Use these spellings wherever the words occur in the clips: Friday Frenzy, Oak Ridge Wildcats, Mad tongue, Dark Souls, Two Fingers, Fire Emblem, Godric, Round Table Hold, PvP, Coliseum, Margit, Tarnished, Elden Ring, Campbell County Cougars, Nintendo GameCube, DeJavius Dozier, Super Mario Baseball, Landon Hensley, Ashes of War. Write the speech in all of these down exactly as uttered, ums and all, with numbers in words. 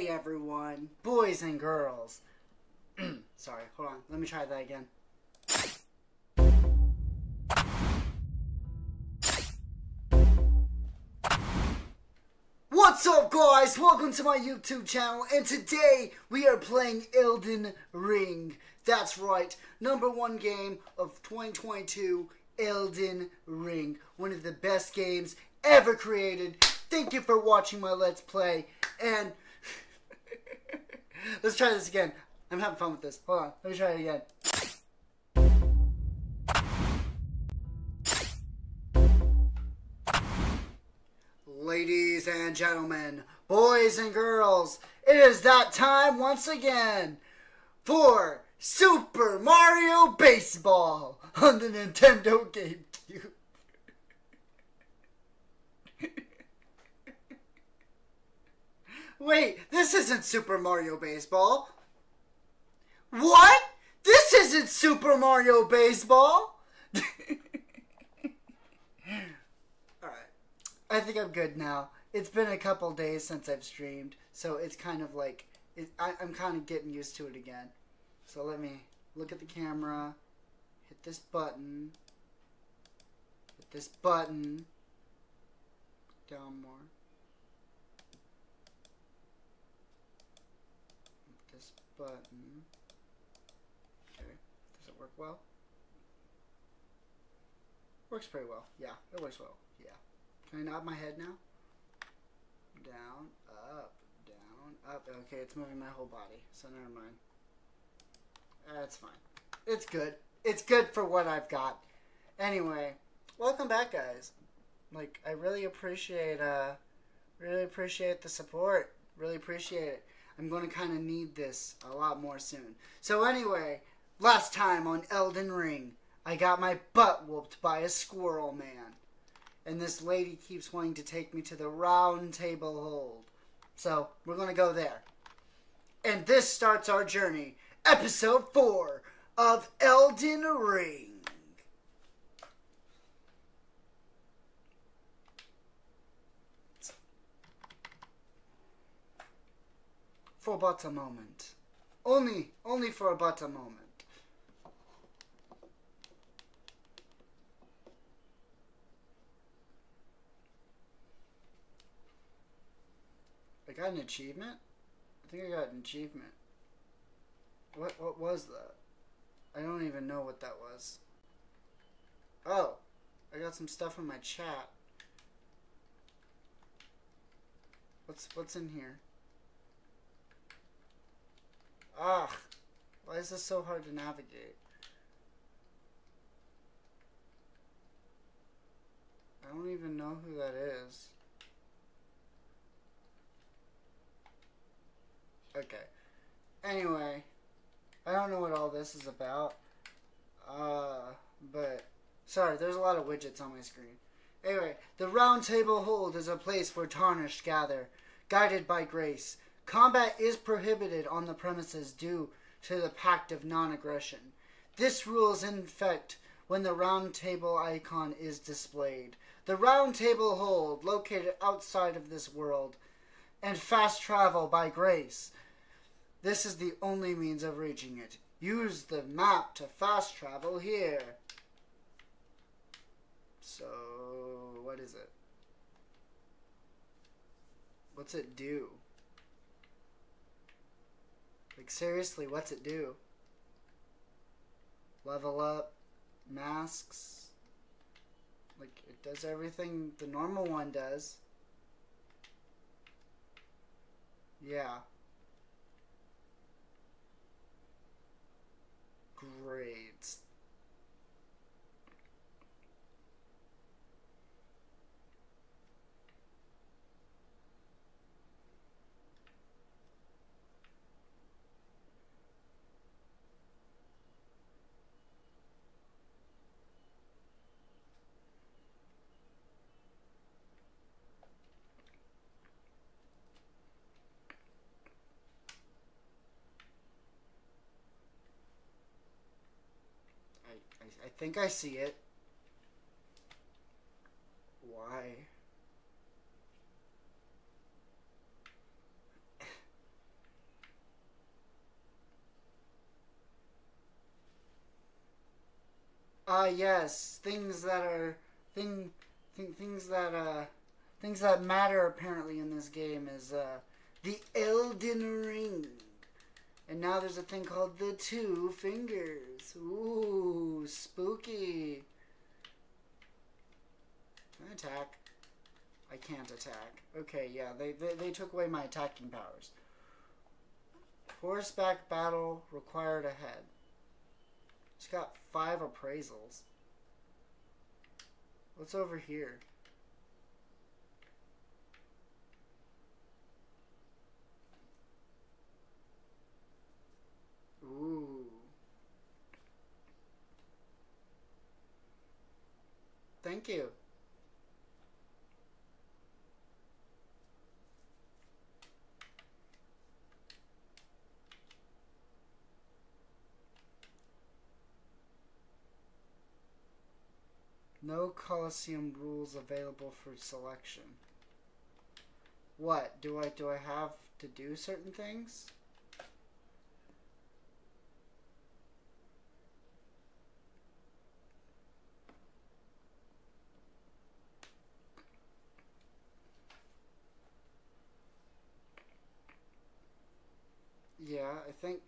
day, everyone, boys and girls. Sorry, hold on. Let me try that again. What's up, guys? Welcome to my YouTube channel, and today we are playing Elden Ring. That's right, number one game of twenty twenty-two, Elden Ring. One of the best games ever created. Thank you for watching my Let's Play, and let's try this again. I'm having fun with this. Hold on, let me try it again. Ladies and gentlemen, boys and girls, it is that time once again for Super Mario Baseball on the Nintendo GameCube. Wait, this isn't Super Mario Baseball. What? This isn't Super Mario Baseball? Alright, I think I'm good now. It's been a couple days since I've streamed, so it's kind of like, it, I, I'm kind of getting used to it again. So let me look at the camera, hit this button, hit this button, down more. Button. Okay. Does it work well? Works pretty well. Yeah, it works well. Yeah. Can I nod my head now? Down, up, down, up. Okay, it's moving my whole body, so never mind. That's fine. It's good. It's good for what I've got. Anyway, welcome back, guys. Like, I really appreciate, uh, really appreciate the support. Really appreciate it. I'm going to kind of need this a lot more soon. So anyway, last time on Elden Ring, I got my butt whooped by a squirrel man. And this lady keeps wanting to take me to the Round Table Hold. So we're going to go there. And this starts our journey. Episode four of Elden Ring. For but a moment. Only, only for but a moment. I got an achievement? I think I got an achievement. What, what was that? I don't even know what that was. Oh, I got some stuff in my chat. What's, what's in here? Ugh, why is this so hard to navigate? I don't even know who that is. Okay. Anyway, I don't know what all this is about. Uh, but, sorry, there's a lot of widgets on my screen. Anyway, the Round Table Hold is a place where Tarnished gather, guided by grace. Combat is prohibited on the premises due to the Pact of Non-Aggression. This rule is in effect when the round table icon is displayed. The Round Table Hold, located outside of this world, and fast travel by grace. This is the only means of reaching it. Use the map to fast travel here. So, what is it? What's it do? Like, seriously, what's it do? Level up, masks. Like, it does everything the normal one does. Yeah. Great. I think I see it. Why? Ah, uh, yes, things that are thing, thing things that uh things that matter apparently in this game is uh the Elden Ring, and now there's a thing called the Two Fingers. Ooh, spooky. Can I attack? I can't attack. Okay, yeah, they they, they took away my attacking powers. Horseback battle required a head. Just got five appraisals. What's over here? Ooh. Thank you. No Coliseum rules available for selection. What? Do I do I have to do certain things? Yeah, I think...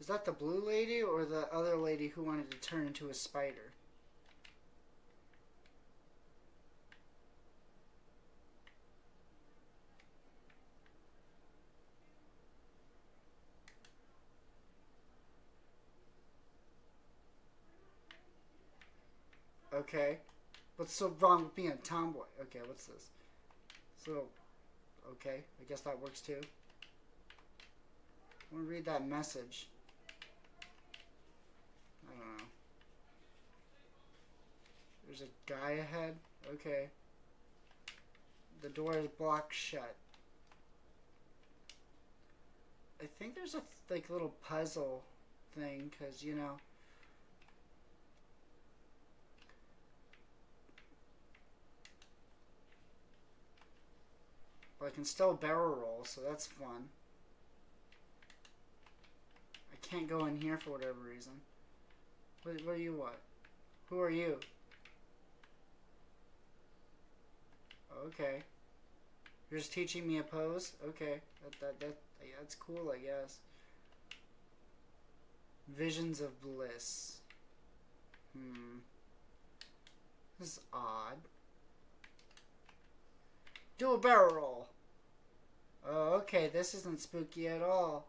Is that the blue lady or the other lady who wanted to turn into a spider? Okay. What's so wrong with being a tomboy? Okay, what's this? So, okay. I guess that works too. I'm gonna read that message. I don't know. There's a guy ahead. Okay. The door is blocked shut. I think there's a like little puzzle thing because you know. But I can still barrel roll, so that's fun. I can't go in here for whatever reason. What, what are you what? Who are you? Okay. You're just teaching me a pose? Okay. That, that, that, yeah, that's cool, I guess. Visions of bliss. Hmm. This is odd. Do a barrel roll. Oh, okay. This isn't spooky at all.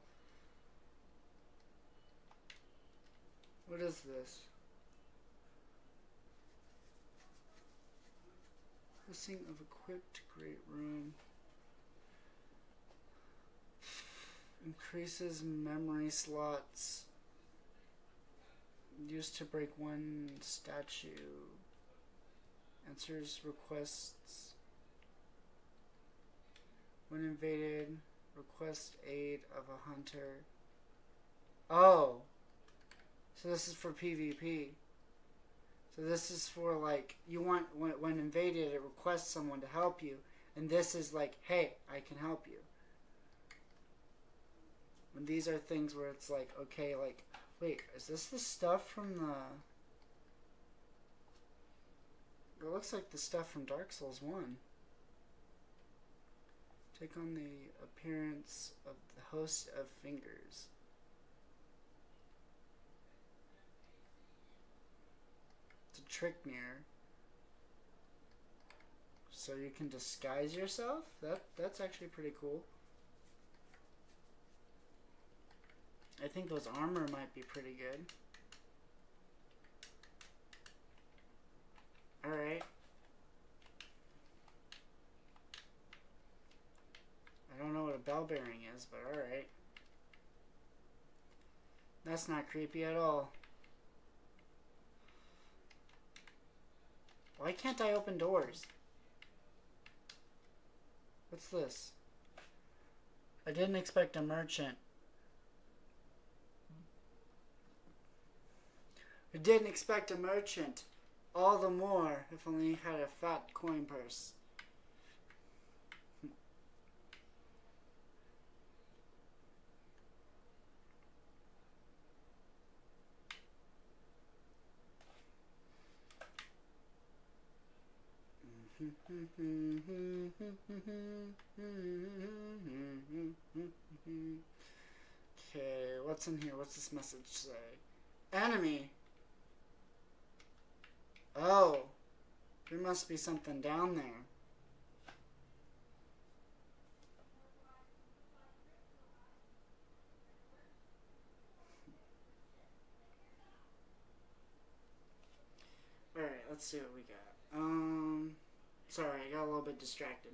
What is this? Listing of equipped great room. Increases memory slots. Used to break one statue. Answers requests. When invaded, request aid of a hunter. Oh! So this is for PvP. So this is for like, you want, when, when invaded, it requests someone to help you. And this is like, hey, I can help you. And these are things where it's like, okay, like, wait, is this the stuff from the... It looks like the stuff from Dark Souls one. Take on the appearance of the host of fingers. It's a trick mirror. So you can disguise yourself? That that's actually pretty cool. I think those armor might be pretty good. Alright. I don't know what a bell bearing is, but alright. That's not creepy at all. Why can't I open doors? What's this? I didn't expect a merchant. I didn't expect a merchant. All the more if only he had a fat coin purse. Okay, what's in here? What's this message say? Enemy! Oh! There must be something down there. Alright, let's see what we got. Um, sorry, I got a little bit distracted.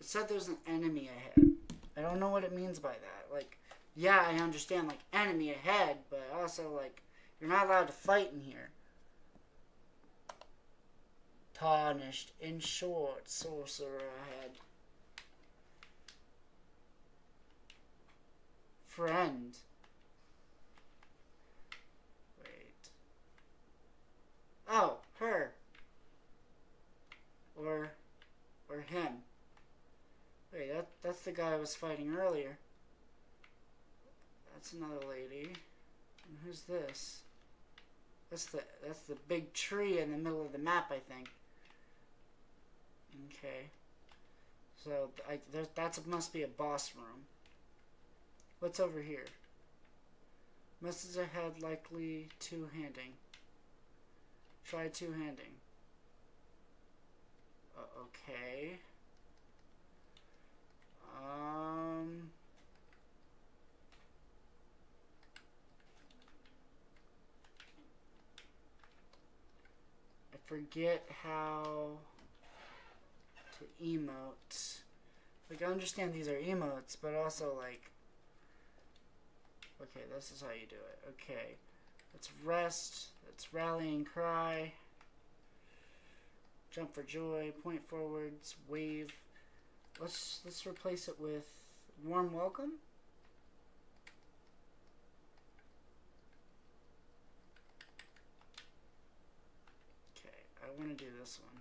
It said there's an enemy ahead. I don't know what it means by that. Like, yeah, I understand, like, enemy ahead, but also, like, you're not allowed to fight in here. Tarnished, in short, sorcerer ahead. Friend. Wait. Oh, her. Or, or him. Wait, that, that's the guy I was fighting earlier. That's another lady. And who's this? That's the, that's the big tree in the middle of the map, I think. Okay. So, I, there, that must be a boss room. What's over here? Message ahead, likely two-handing. Try two-handing. Okay. Um. I forget how to emote. Like, I understand these are emotes, but also, like, okay, this is how you do it. Okay. Let's rest. Let's rally and cry. Jump for joy, point forwards, wave. Let's let's replace it with warm welcome. Okay, I want to do this one.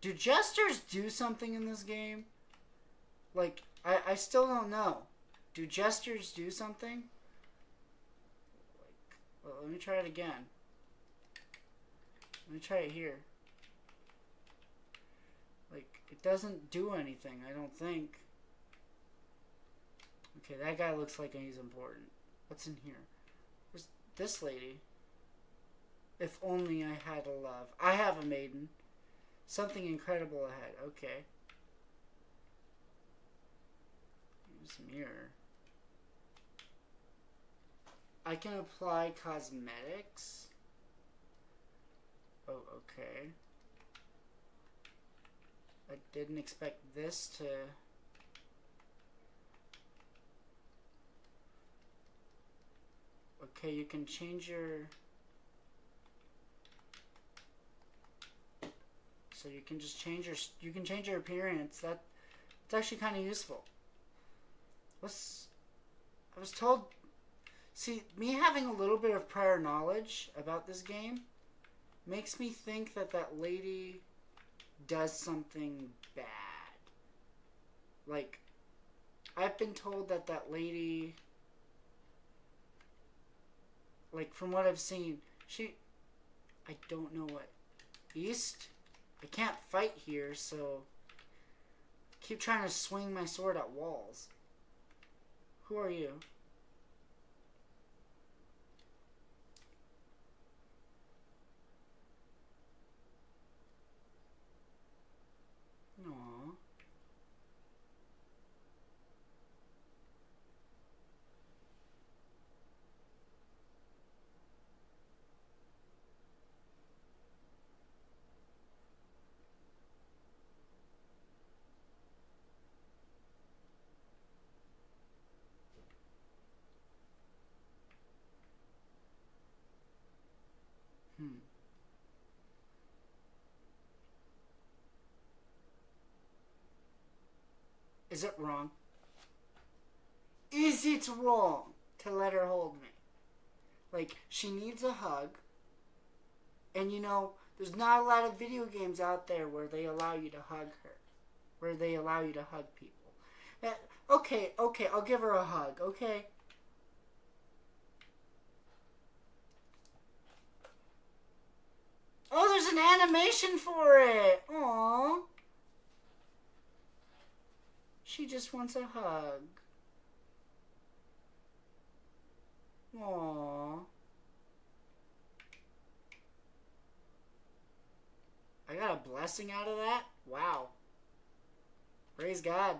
Do jesters do something in this game? Like, I, I still don't know. Do jesters do something? Like, well, let me try it again. Let me try it here. Like, it doesn't do anything, I don't think. Okay, that guy looks like he's important. What's in here? Where's this lady? If only I had a love. I have a maiden. Something incredible ahead. Okay. Use mirror. I can apply cosmetics. Oh, okay. I didn't expect this to... Okay, you can change your... So you can just change your... You can change your appearance. That, it's actually kind of useful. What's... I was told... See, me having a little bit of prior knowledge about this game makes me think that that lady does something bad. Like, I've been told that that lady, like, from what I've seen, she, I don't know what, east? I can't fight here, so I keep trying to swing my sword at walls. Who are you? Aww. Hmm. Is it wrong? Is it wrong to let her hold me? Like, she needs a hug. And, you know, there's not a lot of video games out there where they allow you to hug her. Where they allow you to hug people. That, okay, okay, I'll give her a hug, okay? an animation for it. Aww. She just wants a hug. Aww. I got a blessing out of that? Wow. Praise God.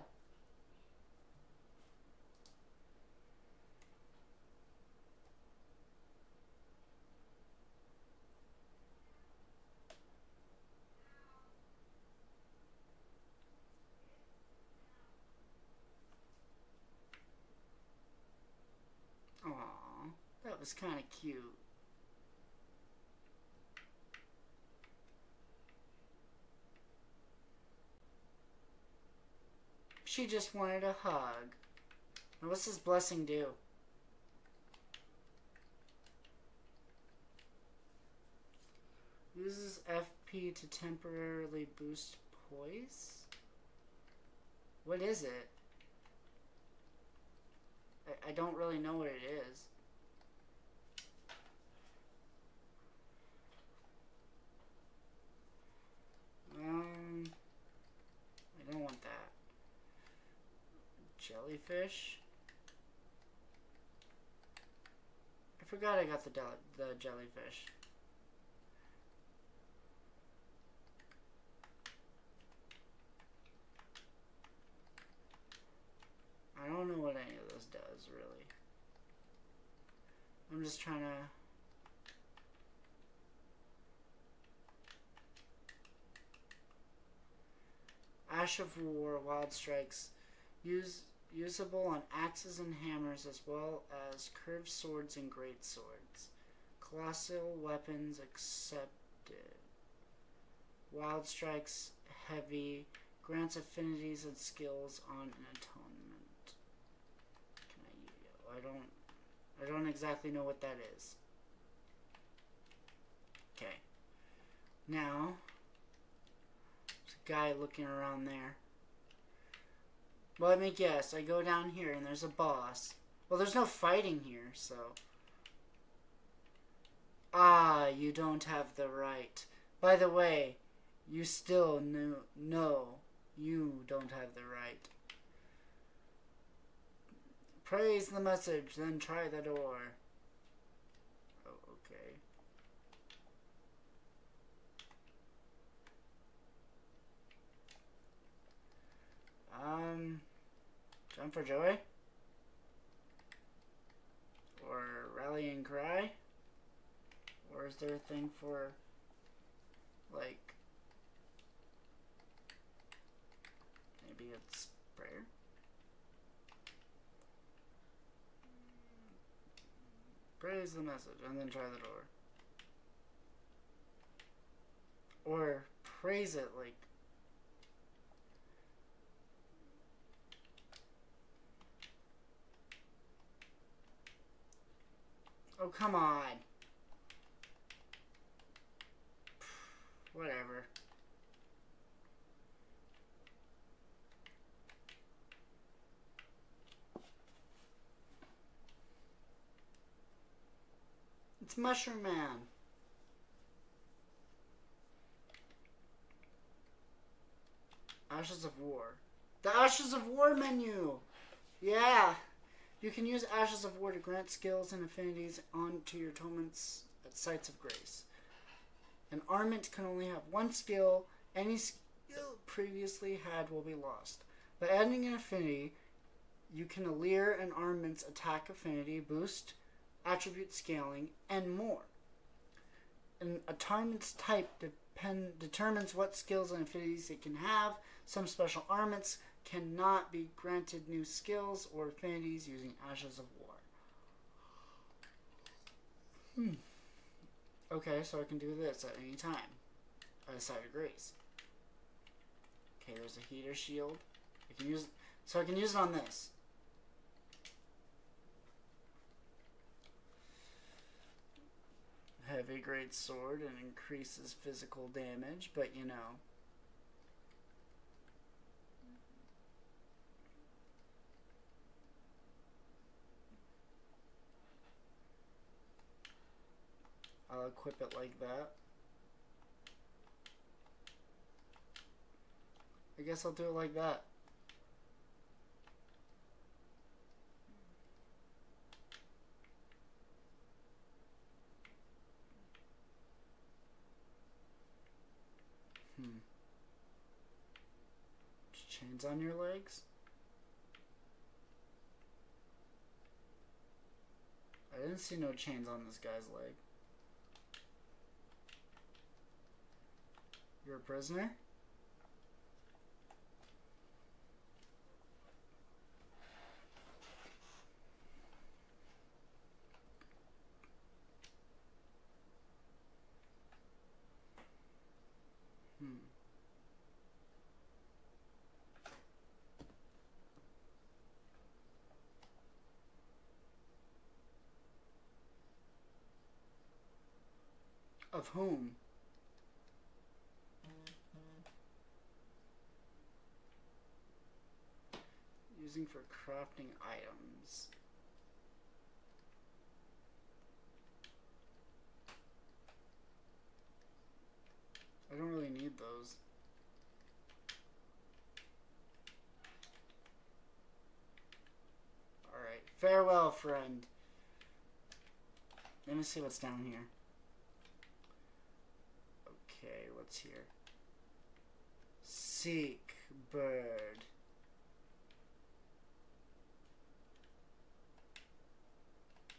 It was kind of cute. She just wanted a hug. Now what's this blessing do? Uses F P to temporarily boost poise? What is it? I, I don't really know what it is. Um, I don't want that. Jellyfish. I forgot I got the the jellyfish. I don't know what any of this does, really. I'm just trying to... Ashes of War, Wild Strikes, use, usable on axes and hammers as well as curved swords and great swords. Colossal weapons accepted. Wild Strikes, heavy, grants affinities and skills on an atonement. Can I, I don't, I don't exactly know what that is. Okay. Now... guy looking around there. Well, let me guess. I go down here and there's a boss. Well, there's no fighting here, so... Ah, you don't have the right. By the way, you still know, no, you don't have the right. Praise the message, then try the door. Oh, okay. Um, jump for joy? Or rally and cry? Or is there a thing for, like, maybe it's prayer? Praise the message and then try the door. Or praise it, like, oh, come on. Whatever. It's Mushroom Man. Ashes of War. The Ashes of War menu! Yeah! You can use Ashes of War to grant skills and affinities onto your atonements at Sites of Grace. An armament can only have one skill. Any skill previously had will be lost. By adding an affinity, you can allure an armament's attack affinity, boost, attribute scaling, and more. An armament's type depend, determines what skills and affinities it can have. Some special armaments cannot be granted new skills or affinities using Ashes of War. Hmm. Okay, so I can do this at any time. I decide to grace. Okay, there's a heater shield. I can use so I can use it on this. Heavy great sword and increases physical damage, but you know. I'll equip it like that. I guess I'll do it like that. Hmm. Chains on your legs? I didn't see no chains on this guy's leg. You're a prisoner? Of whom? Mm-hmm. Using for crafting items. I don't really need those. Alright, farewell, friend. Let me see what's down here. Okay, what's here? Seek bird.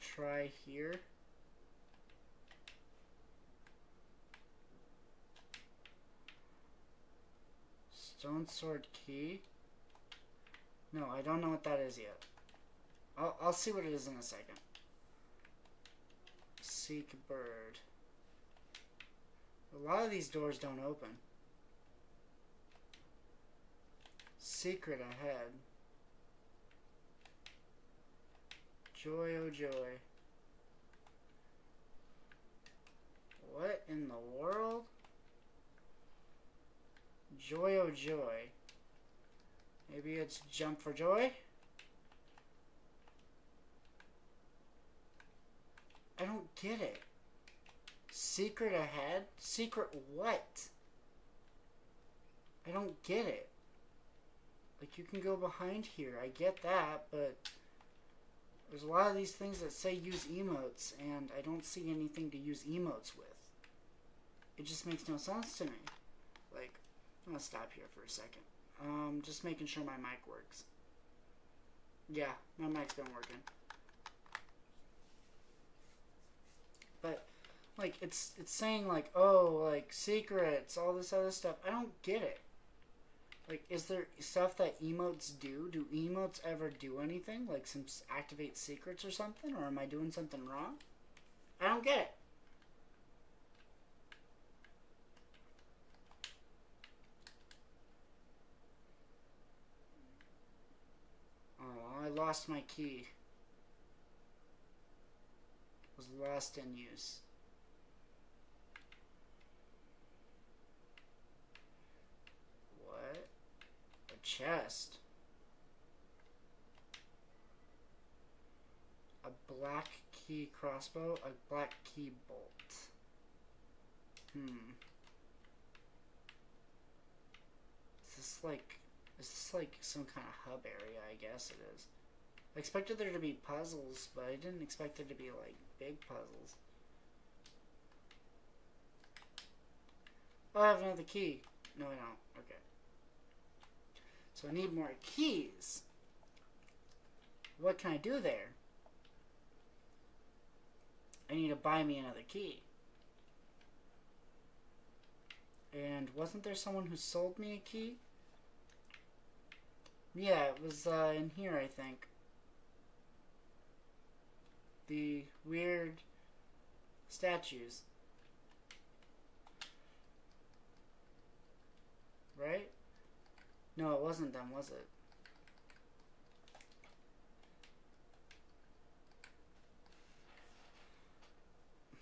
Try here. Stone sword key. No, I don't know what that is yet. I'll, I'll see what it is in a second. Seek bird. A lot of these doors don't open. Secret ahead. Joy, oh joy. What in the world? Joy, oh joy. Maybe it's jump for joy? I don't get it. Secret ahead? Secret what? I don't get it. Like, you can go behind here. I get that, but there's a lot of these things that say use emotes, and I don't see anything to use emotes with. It just makes no sense to me. Like, I'm gonna stop here for a second. Um, just making sure my mic works. Yeah, my mic's been working. But... like, it's it's saying, like, oh, like, secrets, all this other stuff. I don't get it. Like, is there stuff that emotes do? Do emotes ever do anything? Like, some activate secrets or something? Or am I doing something wrong? I don't get it. Oh, I lost my key. It was lost in use. Chest. A black key crossbow, a black key bolt. Hmm. Is this like, is this like some kind of hub area? I guess it is. I expected there to be puzzles, but I didn't expect there to be like big puzzles. Oh, I have another key. No, I don't. Okay. So I need more keys. What can I do there? I need to buy me another key. And wasn't there someone who sold me a key? Yeah, it was uh, in here, I think. The weird statues. Right? No, it wasn't them, was it?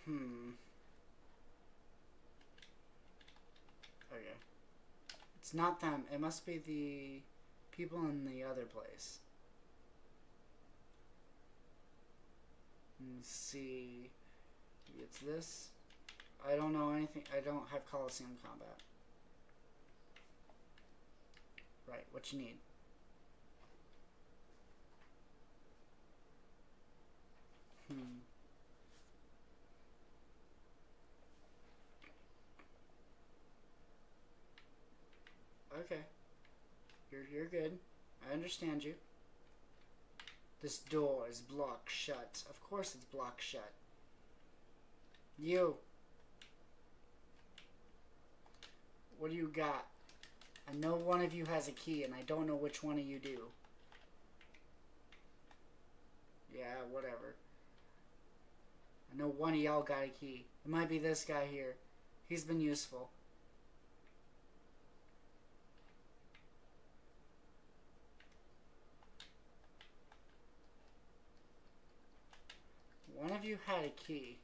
Hmm. Okay. It's not them. It must be the people in the other place. Let's see. Maybe it's this. I don't know anything. I don't have Coliseum combat. Right, what you need. Hmm. Okay. You're, you're good. I understand you. This door is blocked shut. Of course it's blocked shut. You. What do you got? I know one of you has a key, and I don't know which one of you do. Yeah, whatever. I know one of y'all got a key. It might be this guy here. He's been useful. One of you had a key.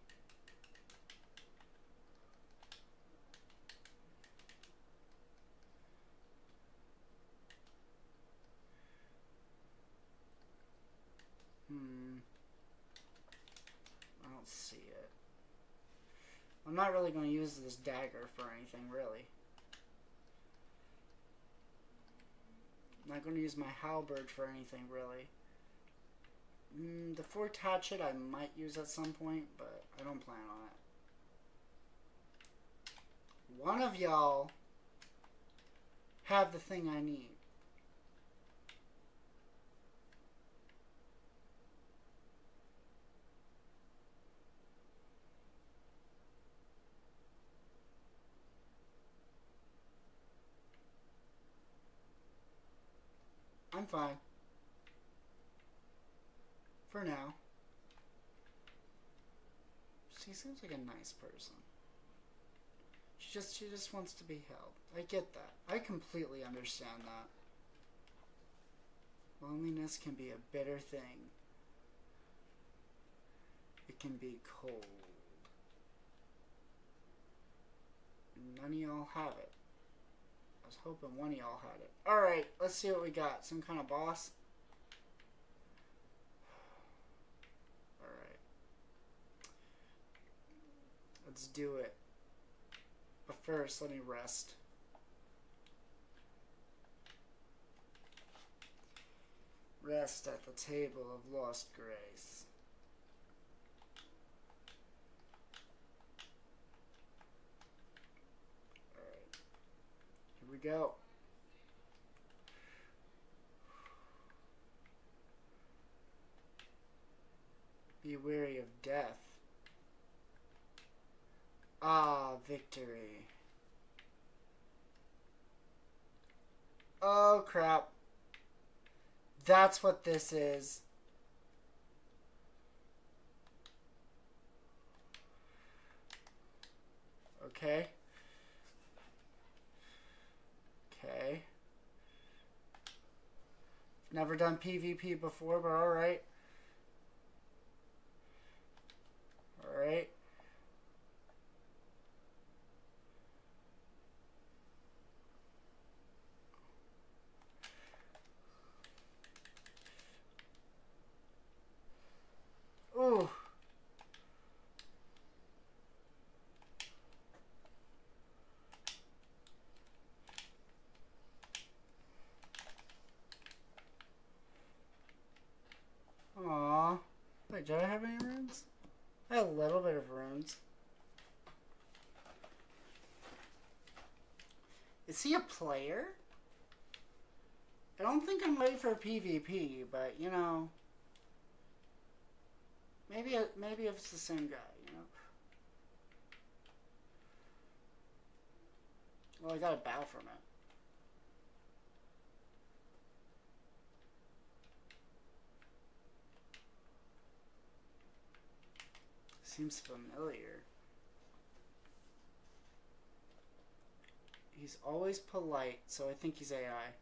Hmm. I don't see it. I'm not really going to use this dagger for anything, really. I'm not going to use my halberd for anything, really. Mm, the forked hatchet I might use at some point, but I don't plan on it. One of y'all have the thing I need. I'm fine. For now. She seems like a nice person. She just she just wants to be held. I get that. I completely understand that. Loneliness can be a bitter thing. It can be cold. None of y'all have it. I was hoping one of y'all had it. Alright, let's see what we got. Some kind of boss? Let's do it. But first, let me rest. Rest at the table of lost grace. Alright. Here we go. Be wary of death. Ah, victory. Oh, crap. That's what this is. Okay. Okay. Never done PvP before, but alright. Alright. Ooh. Aww. Wait, do I have any runes? I have a little bit of runes. Is he a player? I don't think I'm ready for PvP, but you know. Maybe, maybe if it's the same guy, you know. Well, I got a bow from it. Seems familiar. He's always polite, so I think he's A I.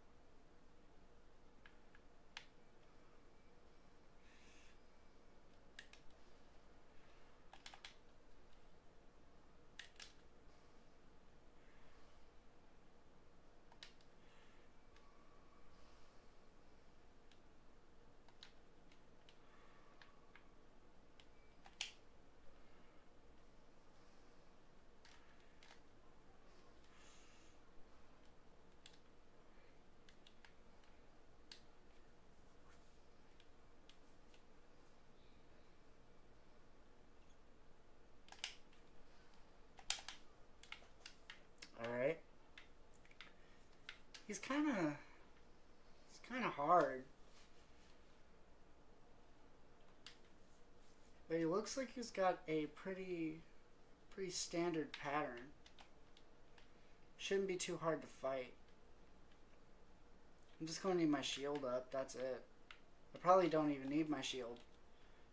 He's kind of... He's kind of hard. But he looks like he's got a pretty... Pretty standard pattern. Shouldn't be too hard to fight. I'm just going to need my shield up. That's it. I probably don't even need my shield.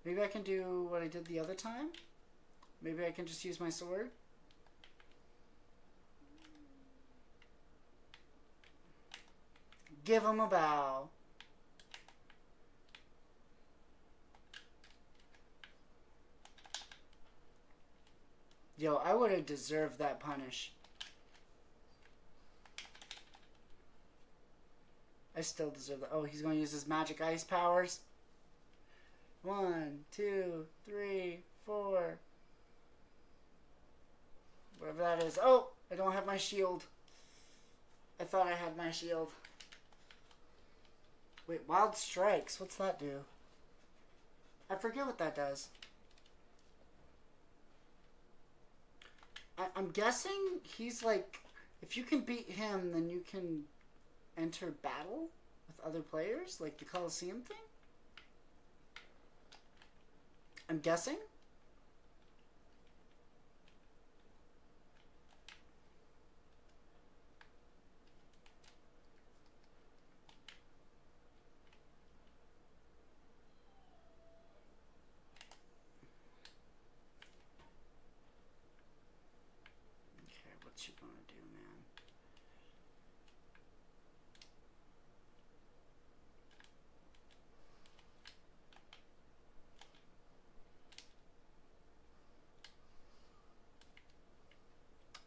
Maybe I can do what I did the other time? Maybe I can just use my sword? Give him a bow. Yo, I would have deserved that punish. I still deserve that. Oh, he's going to use his magic ice powers. One, two, three, four. Whatever that is. Oh, I don't have my shield. I thought I had my shield. Wait, Wild Strikes. What's that do? I forget what that does. I I'm guessing he's like... If you can beat him, then you can... enter battle with other players, like the Coliseum thing? I'm guessing?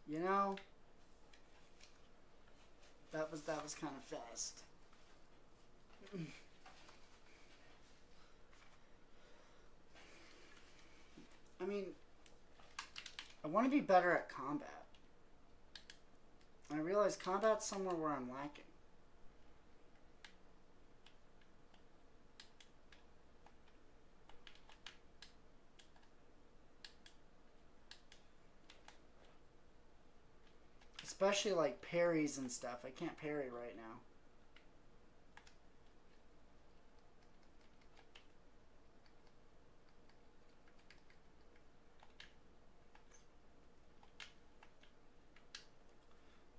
You know, that was that was kind of fast. I mean, I want to be better at combat. I realize combat's somewhere where I'm lacking. Especially like parries and stuff. I can't parry right now.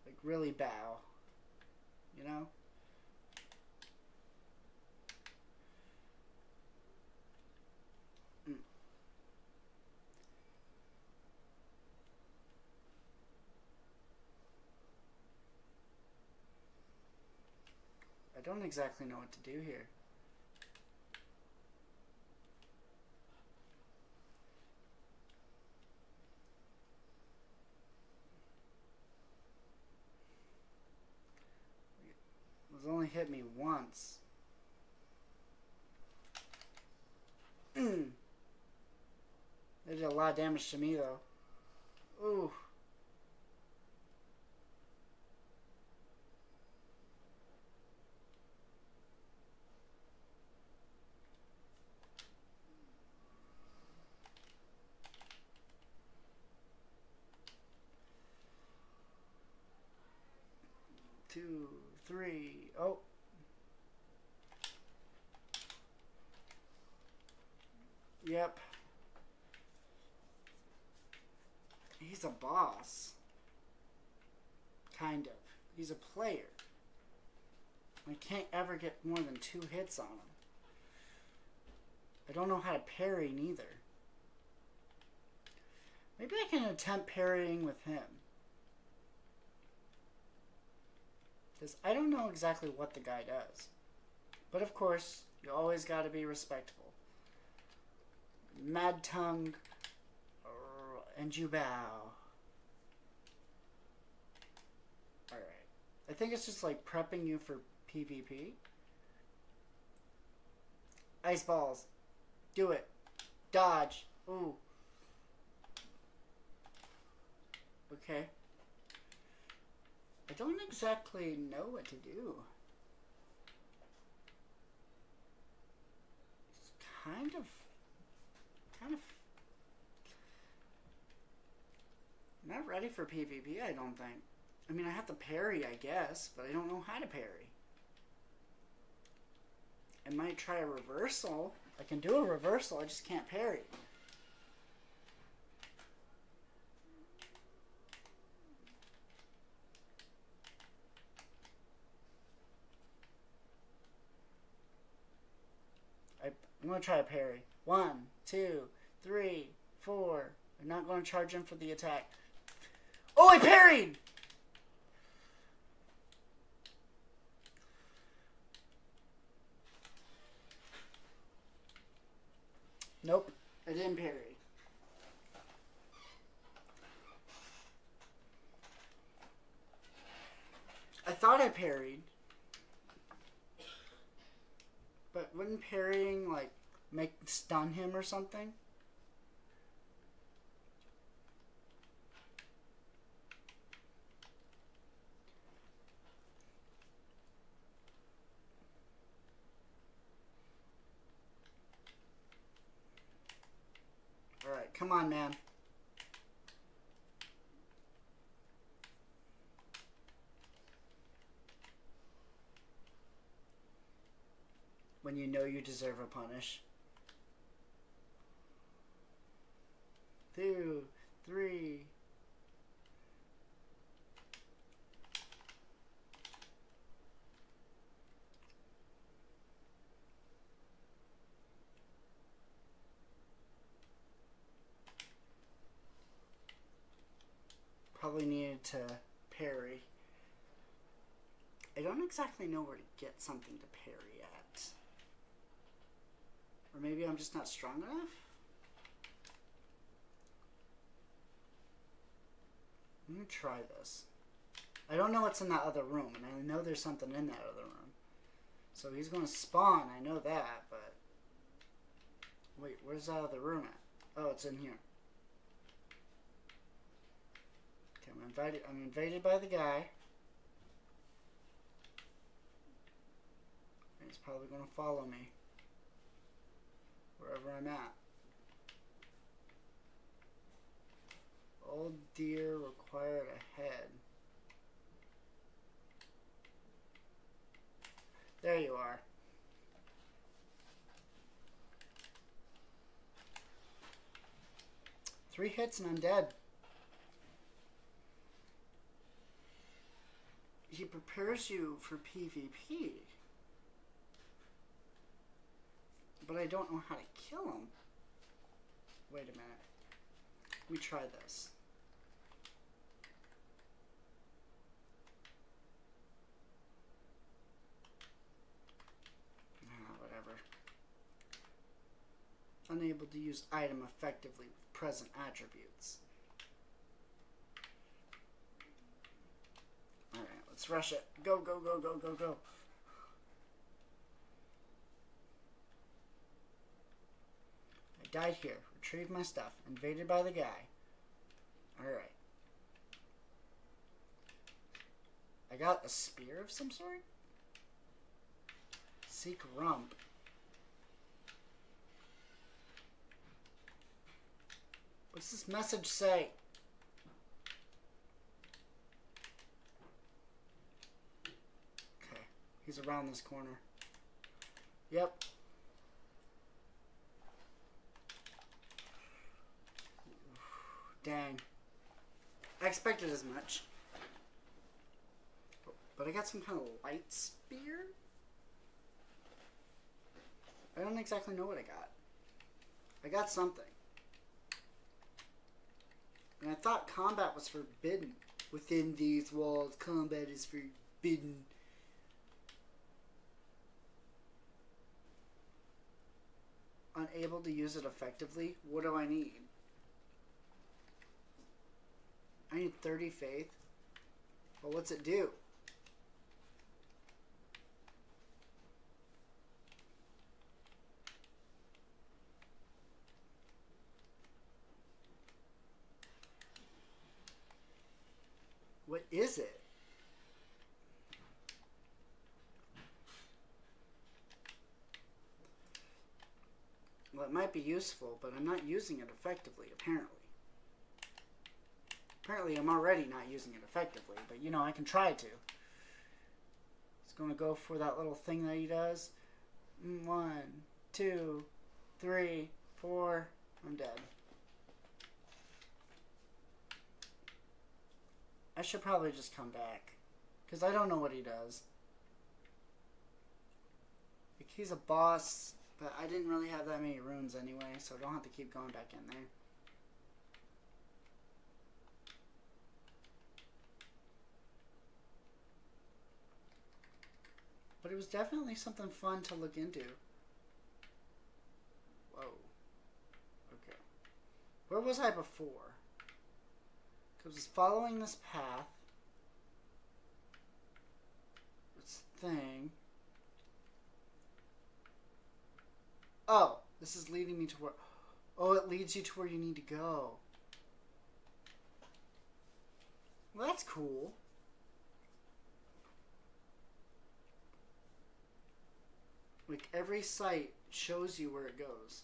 Like really bow, you know? I don't exactly know what to do here. It was only hit me once. They did a lot of damage to me though. Ooh. Two, three, oh. Yep. He's a boss. Kind of. He's a player. I can't ever get more than two hits on him. I don't know how to parry neither. Maybe I can attempt parrying with him. Because I don't know exactly what the guy does. But of course, you always got to be respectful. Mad tongue, and you bow. Alright. I think it's just like prepping you for PvP. Ice balls. Do it. Dodge. Ooh. Okay. I don't exactly know what to do. It's kind of, kind of, I'm not ready for PvP, I don't think. I mean, I have to parry, I guess, but I don't know how to parry. I might try a reversal. I can do a reversal, I just can't parry. I, I'm gonna try a parry. One, two, three, four. I'm not gonna charge him for the attack. Oh, I parried! Nope, I didn't parry. I thought I parried. But wouldn't parrying, like, make stun him or something? Come on, man. When you know you deserve a punish. Two, three. Probably needed to parry. I don't exactly know where to get something to parry at. Or maybe I'm just not strong enough? Let me try this. I don't know what's in that other room, and I know there's something in that other room. So he's gonna spawn, I know that, but... Wait, where's that other room at? Oh, it's in here. I'm invited, I'm invaded by the guy. And he's probably going to follow me wherever I'm at. Old deer required a head. There you are. Three hits and I'm dead. He prepares you for PvP, but I don't know how to kill him. Wait a minute. Let me try this. Ah, whatever. Unable to use item effectively with present attributes. Let's rush it. Go, go, go, go, go, go. I died here. Retrieved my stuff. Invaded by the guy. Alright. I got a spear of some sort? Seek rump. What's this message say? He's around this corner. Yep. Dang. I expected as much. But I got some kind of light spear? I don't exactly know what I got. I got something. And I thought combat was forbidden. Within these walls, combat is forbidden. Unable to use it effectively. What do I need? I need thirty faith. Well, what's it do? What is it? Well, it might be useful, but I'm not using it effectively, apparently. Apparently I'm already not using it effectively, but you know, I can try to. It's going to go for that little thing that he does. One, two, three, four. I'm dead. I should probably just come back, because I don't know what he does. Like, he's a boss, but I didn't really have that many runes anyway, so I don't have to keep going back in there. But it was definitely something fun to look into. Whoa. Okay. Where was I before? I was following this path. This thing. Oh, this is leading me to where... Oh, it leads you to where you need to go. Well, that's cool. Like, every site shows you where it goes.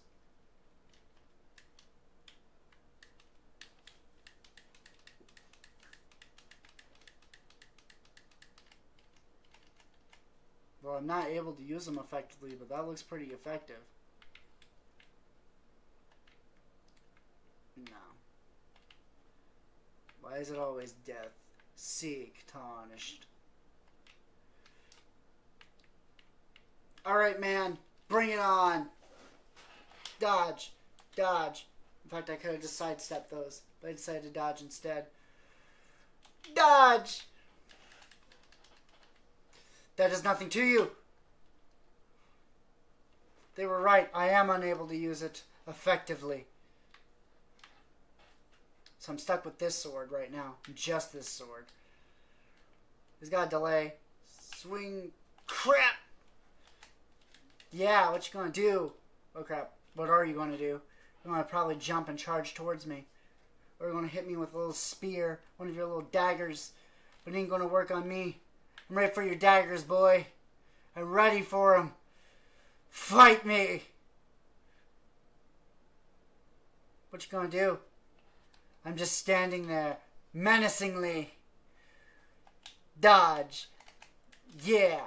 Well, I'm not able to use them effectively, but that looks pretty effective. No. Why is it always death? Seek, Tarnished. Alright, man. Bring it on. Dodge. Dodge. In fact, I could have just sidestepped those, but I decided to dodge instead. Dodge! That is nothing to you. They were right. I am unable to use it effectively. So I'm stuck with this sword right now. Just this sword. It's got a delay. Swing. Crap. Yeah, what you gonna do? Oh, crap. What are you gonna do? You're gonna probably jump and charge towards me. Or you're gonna hit me with a little spear. One of your little daggers. But it ain't gonna work on me. I'm ready for your daggers, boy. I'm ready for them. Fight me. What you gonna do? I'm just standing there, menacingly. Dodge. Yeah.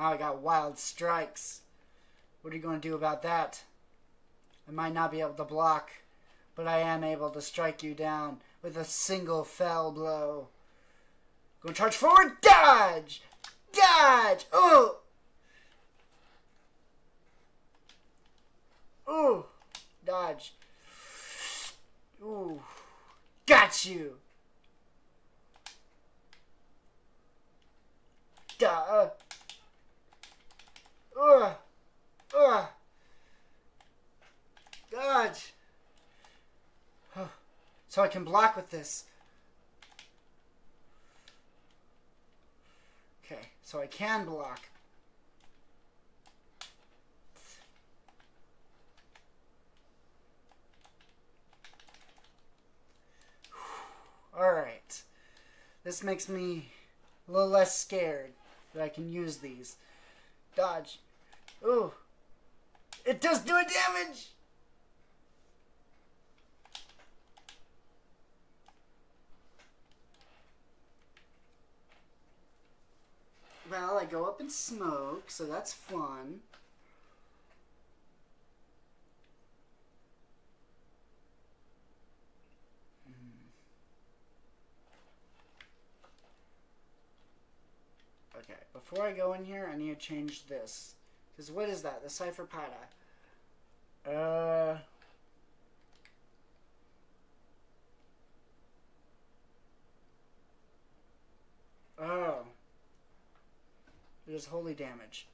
Oh, I got wild strikes. What are you going to do about that? I might not be able to block, but I am able to strike you down with a single fell blow. Go charge forward. Dodge! Dodge! Ooh! Ooh! Dodge. Ooh. Got you! Duh! Ugh! Ugh. Dodge. Oh. So I can block with this. Okay, so I can block. Alright. This makes me a little less scared that I can use these. Dodge. Ooh. It does do a damage! Well, I go up in smoke, so that's fun. Okay, before I go in here, I need to change this. Because what is that? The Cypher Pada. Uh, oh. It is holy damage.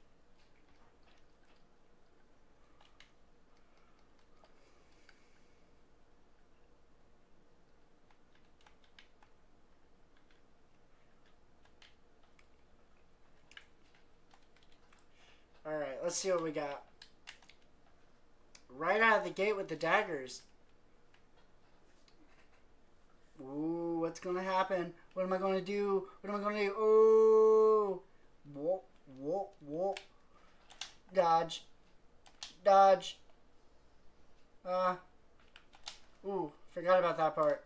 Alright, let's see what we got. Right out of the gate with the daggers. Ooh, what's going to happen? What am I going to do? What am I going to do? Ooh. Whoop, whoop, whoop. Dodge. Dodge. Uh. Ooh, forgot about that part.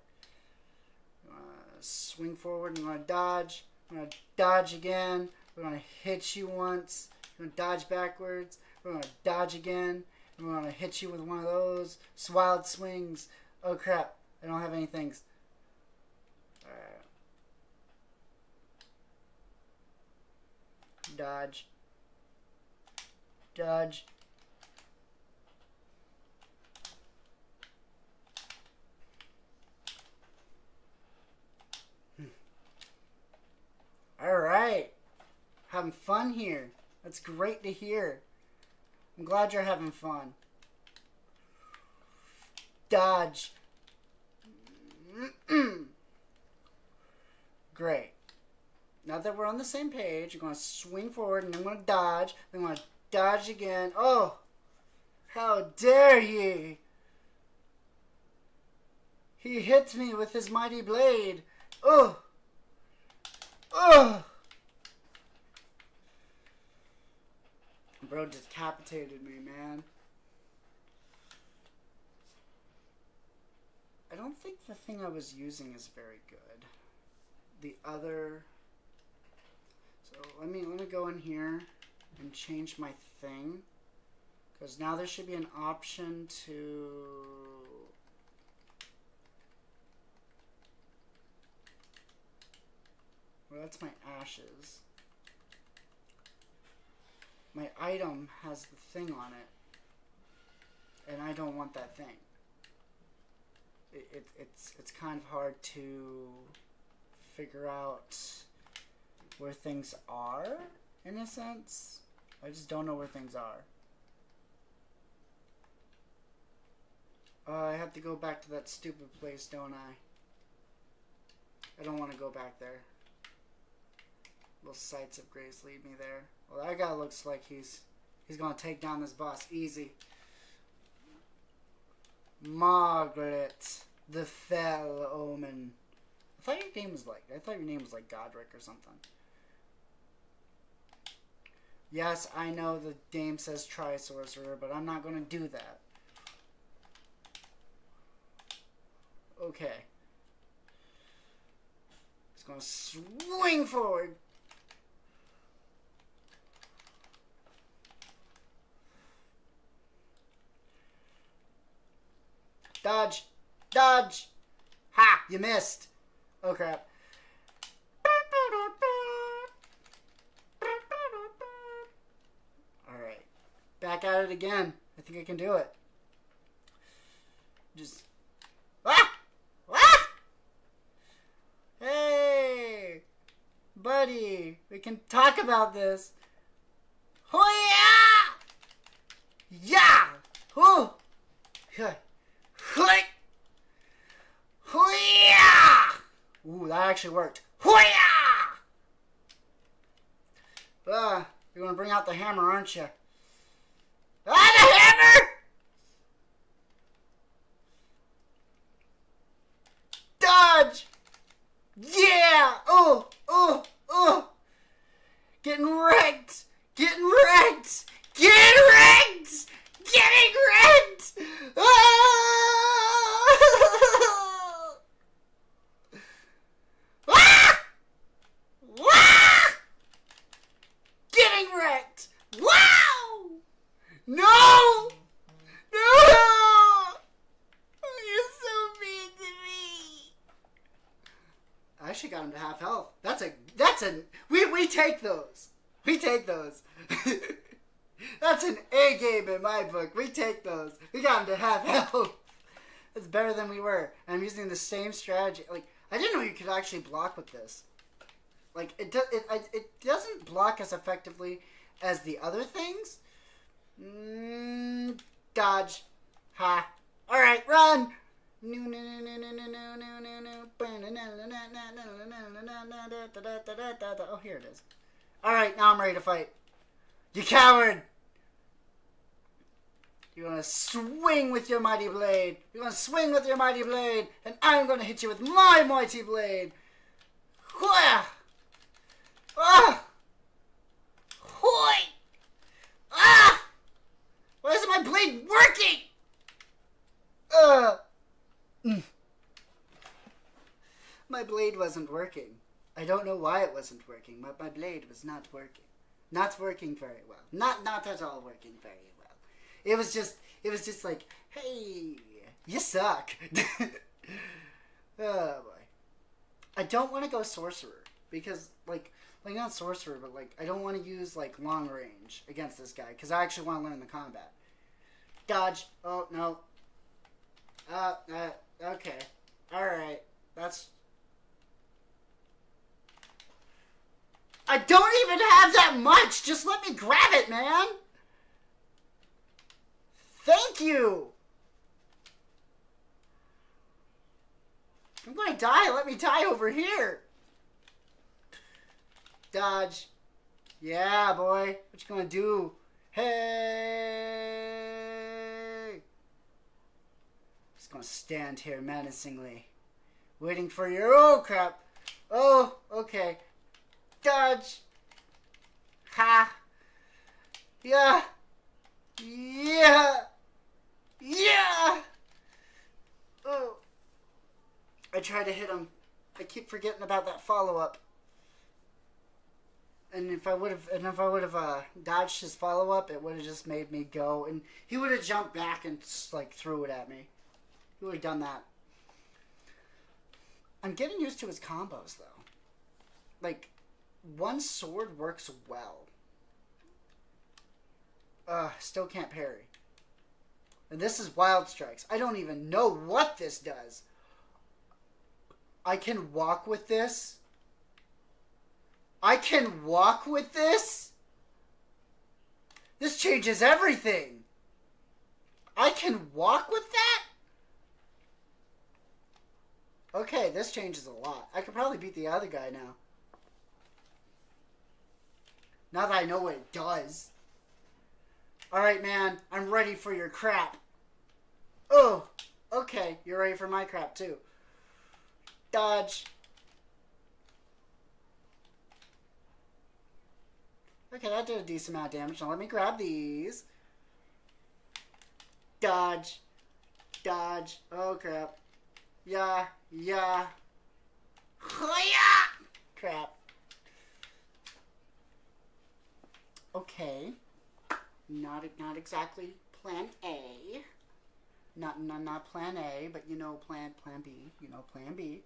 I'm gonna swing forward. I'm gonna dodge. I'm gonna dodge again. We're gonna hit you once. We're gonna dodge backwards. We're gonna dodge again. And we're gonna hit you with one of those wild swings. Oh crap! I don't have any things. Alright. Dodge. Dodge. Alright. Having fun here. That's great to hear. I'm glad you're having fun. Dodge. Great. Now that we're on the same page, you're going to swing forward and I'm going to dodge. I'm going to dodge again. Oh! How dare you! He hits me with his mighty blade. Oh! Oh! Bro decapitated me, man. I don't think the thing I was using is very good. The other... So let me, let me go in here and change my thing. Because now there should be an option to... Well, that's my ashes. My item has the thing on it, and I don't want that thing. It, it, it's, it's kind of hard to figure out where things are, in a sense. I just don't know where things are. Uh, I have to go back to that stupid place, don't I? I don't want to go back there. Little sights of grace lead me there. Well, that guy looks like he's he's gonna take down this boss easy. Margit, the fell omen. I thought your name was like I thought your name was like Godric or something. Yes, I know the name says Tri Sorcerer, but I'm not gonna do that. Okay. He's gonna swing forward. Dodge! Dodge! Ha! You missed! Oh crap. Alright. Back at it again. I think I can do it. Just... Ah! Ah! Hey! Buddy! We can talk about this! Hoya! Yeah! Ooh! Yeah! Click! Ooh, that actually worked. Uh, you're gonna bring out the hammer, aren't you? Ah, the hammer! Dodge! Yeah! Oh, oh, oh! Getting wrecked! Getting wrecked! Getting wrecked! Getting wrecked! Ah! Ah! Ah! Getting wrecked! Wow! No! No! You're so mean to me. I actually got him to half health. That's a that's a we we take those. We take those. That's an A game in my book. We take those. We got him to half health. That's better than we were. And I'm using the same strategy. Like, I didn't know you could actually block with this. Like, it, do, it, it doesn't block as effectively as the other things. Mm, dodge. Ha. All right, run. No, no, no, no, no, no, no, no, no, no. Oh, here it is. All right, now I'm ready to fight. You coward! You're gonna swing with your mighty blade. You're gonna swing with your mighty blade, and I'm gonna hit you with my mighty blade. Ah! wasn't working. I don't know why it wasn't working, but my blade was not working. Not working very well. Not not at all working very well. It was just, it was just like, hey, you suck. Oh boy. I don't want to go sorcerer because, like, like not sorcerer, but like I don't want to use like long range against this guy because I actually want to learn the combat. Dodge. Oh no. Uh, uh okay. All right. That's. I don't even have that much. Just let me grab it, man. Thank you. I'm going to die. Let me die over here. Dodge. Yeah, boy. What you going to do? Hey. Just going to stand here menacingly. Waiting for your... Oh, crap. Oh, okay. Dodge. Ha. Yeah. Yeah. Yeah. Oh. I try to hit him. I keep forgetting about that follow-up. And if I would have, and if I would have uh, dodged his follow-up, it would have just made me go, and he would have jumped back and just, like, threw it at me. He would have done that. I'm getting used to his combos, though. Like, one sword works well. Uh, still can't parry. And this is Wild Strikes. I don't even know what this does. I can walk with this. I can walk with this. This changes everything. I can walk with that? Okay, this changes a lot. I could probably beat the other guy now. Now that I know what it does. Alright, man. I'm ready for your crap. Oh, okay. You're ready for my crap, too. Dodge. Okay, that did a decent amount of damage. Now let me grab these. Dodge. Dodge. Oh, crap. Yeah. Yeah. Yeah! Crap. Okay. Not not exactly plan A. Not, not, not plan A, but you know plan, plan B. You know plan B.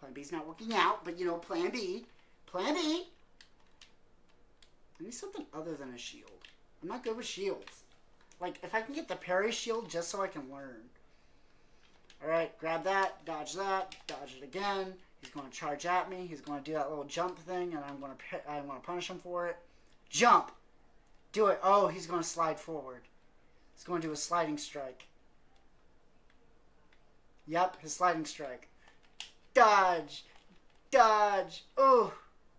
Plan B's not working out, but you know plan B. Plan B. I need something other than a shield. I'm not good with shields. Like, if I can get the parry shield just so I can learn. Alright, grab that, dodge that, dodge it again. He's going to charge at me. He's going to do that little jump thing, and I'm going to, I'm going to punish him for it. Jump! Do it. Oh, he's going to slide forward. He's going to do a sliding strike. Yep, his sliding strike. Dodge! Dodge! Oh,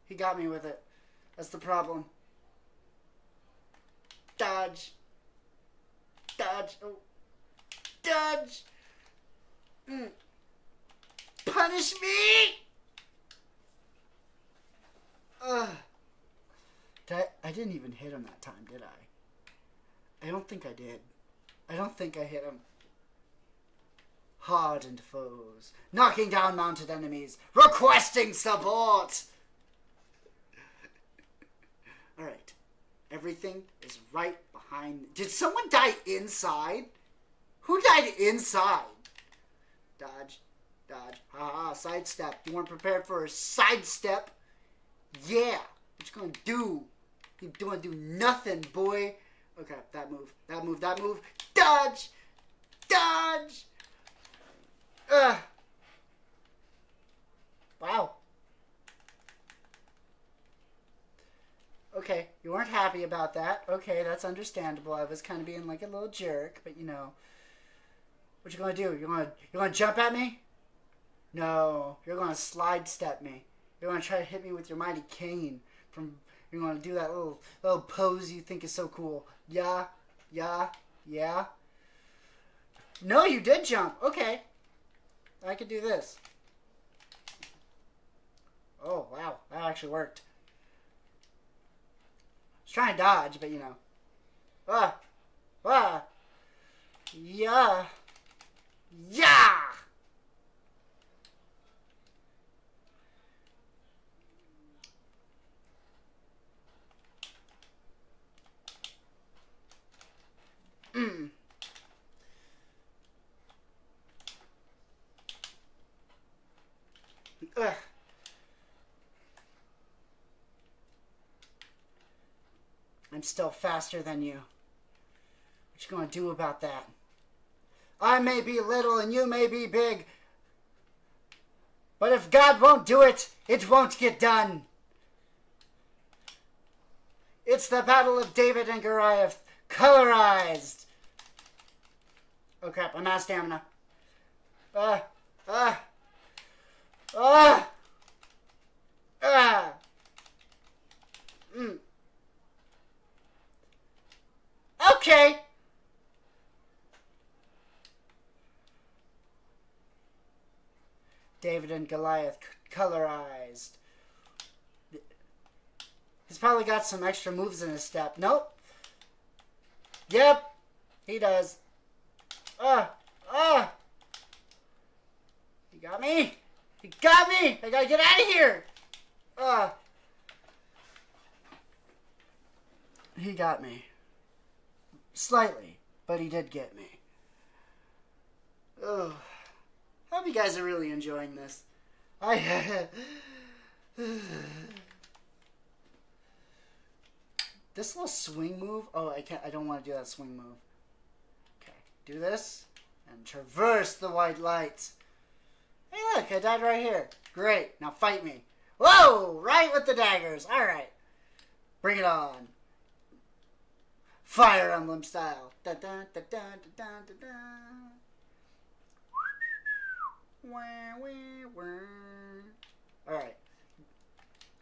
he got me with it. That's the problem. Dodge. Dodge. Oh. Dodge. Mm. Punish me! Ugh. Did I, I didn't even hit him that time, did I? I don't think I did. I don't think I hit him. Hardened foes. Knocking down mounted enemies. Requesting support! Alright. Everything is right behind... Did someone die inside? Who died inside? Dodge. Dodge. Ha-ha. Sidestep. You weren't prepared for a sidestep? Yeah. What you gonna do? You don't do nothing, boy. Okay. That move. That move. That move. Dodge! Dodge! Ugh. Wow. Okay, you weren't happy about that. Okay, that's understandable. I was kind of being like a little jerk, but you know. What you gonna do? You gonna you gonna jump at me? No, you're gonna slide step me. You're gonna try to hit me with your mighty cane. From you're gonna do that little little pose you think is so cool. Yeah, yeah, yeah. No, you did jump. Okay, I could do this. Oh wow, that actually worked. I was trying to dodge, but you know. Ah! Ah! Yeah! Yeah! I'm still faster than you. What you gonna do about that? I may be little and you may be big, but if God won't do it, it won't get done. It's the Battle of David and Goliath, colorized. Oh crap, I'm out of stamina. Ah, ah, ah, ah. Mm. Okay. David and Goliath, colorized. He's probably got some extra moves in his step. Nope. Yep. He does. Ah. Ah. He got me. He got me. I gotta get out of here. Ah. He got me. Slightly. But he did get me. Oh. I hope you guys are really enjoying this. I... This little swing move. Oh, I can't. I don't want to do that swing move. Okay, do this and traverse the white light. Hey, look! I died right here. Great. Now fight me. Whoa! Right with the daggers. All right. Bring it on. Fire Emblem style. Da da da da da da da. Wah, wah, wah. All right.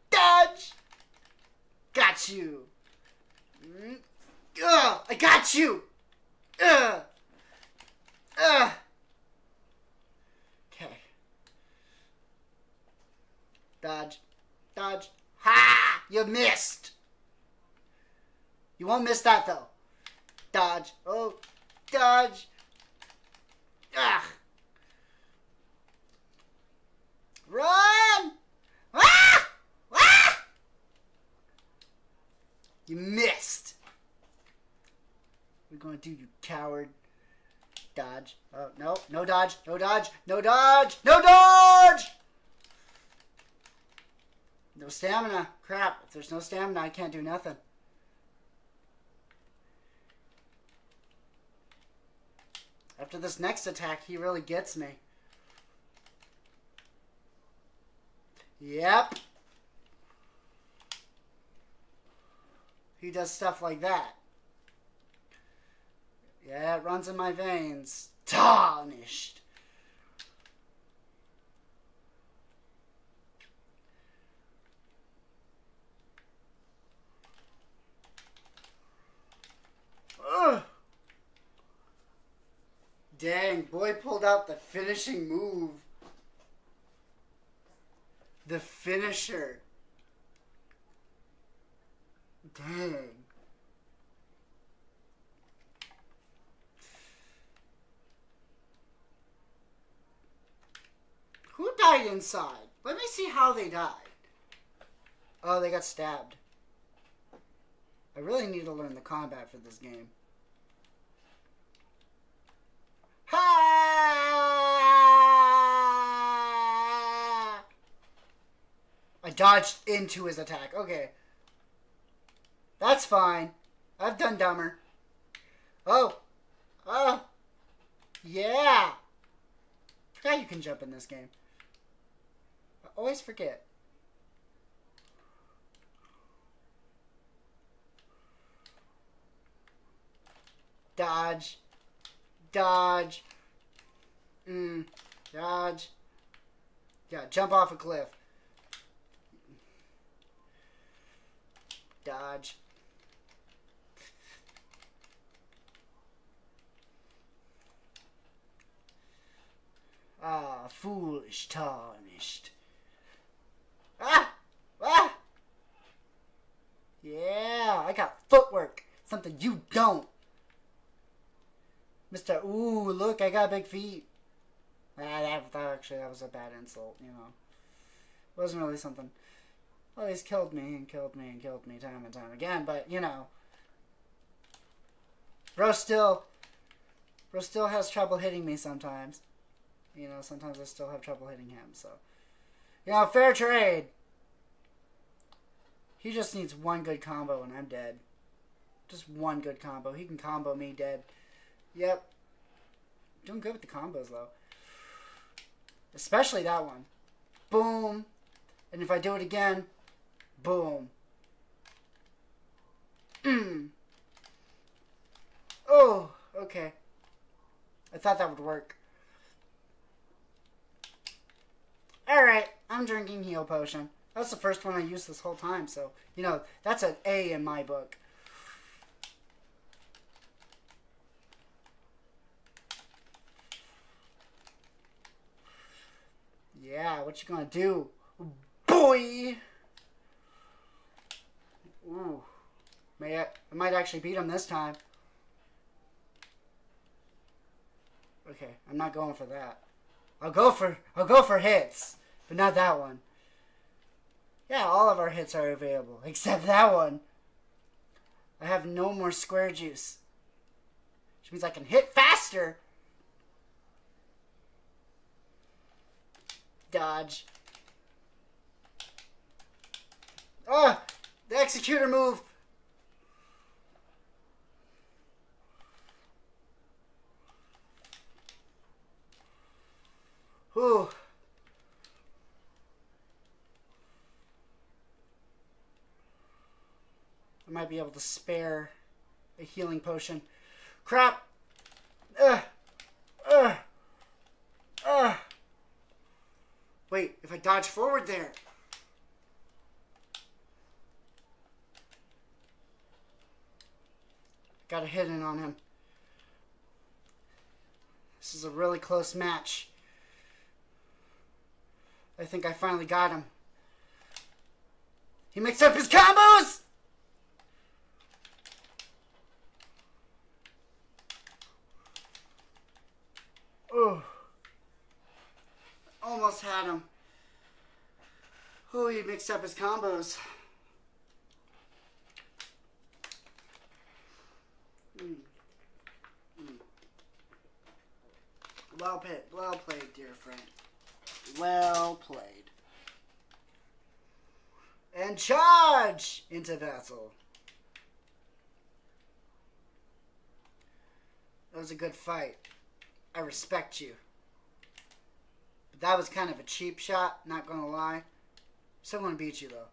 Dodge. Got you. Ugh, I got you. Ugh. Ugh. Okay. Dodge. Dodge. Ha! You missed. You won't miss that though. Dodge. Oh, dodge. Ugh. Run! Ah! Ah! You missed. We're gonna do you, coward. Dodge. Oh no! No dodge! No dodge! No dodge! No dodge! No stamina. Crap! If there's no stamina, I can't do nothing. After this next attack, he really gets me. Yep. He does stuff like that. Yeah, it runs in my veins. Tarnished. Ugh. Dang, boy pulled out the finishing move. The finisher. Dang. Who died inside? Let me see how they died. Oh, they got stabbed. I really need to learn the combat for this game. I dodged into his attack. Okay. That's fine. I've done dumber. Oh. Oh. Yeah. I forgot you can jump in this game. I always forget. Dodge. Dodge. Mm. Dodge. Yeah, jump off a cliff. Dodge. Ah, foolish tarnished. Ah! Ah! Yeah, I got footwork. Something you don't. Mister Ooh, look, I got big feet. Ah, that, that actually, that was a bad insult, you know. It wasn't really something... Well, he's killed me and killed me and killed me time and time again, but, you know. Bro still... Bro still has trouble hitting me sometimes. You know, sometimes I still have trouble hitting him, so. You know, fair trade! He just needs one good combo and I'm dead. Just one good combo. He can combo me dead. Yep. Doing good with the combos, though. Especially that one. Boom. And if I do it again, boom. Oh, okay. I thought that would work. Alright, I'm drinking heal potion. That's the first one I used this whole time, so, you know, that's an A in my book. Yeah, what you gonna do? Boy! Ooh. May I, I might actually beat him this time. Okay, I'm not going for that. I'll go for I'll go for hits, but not that one. Yeah, all of our hits are available, except that one. I have no more square juice. Which means I can hit faster. Dodge. Ah! The executor move! Ooh. I might be able to spare a healing potion. Crap! Ugh! Ugh! Ugh! Wait, if I dodge forward there... Got a hit in on him. This is a really close match. I think I finally got him. He mixed up his combos! Oh. Almost had him. Oh, he mixed up his combos. Mm. Mm. Well played, well played, dear friend. Well played. And charge into battle. That was a good fight. I respect you. But that was kind of a cheap shot, not gonna lie. Still gonna beat you though.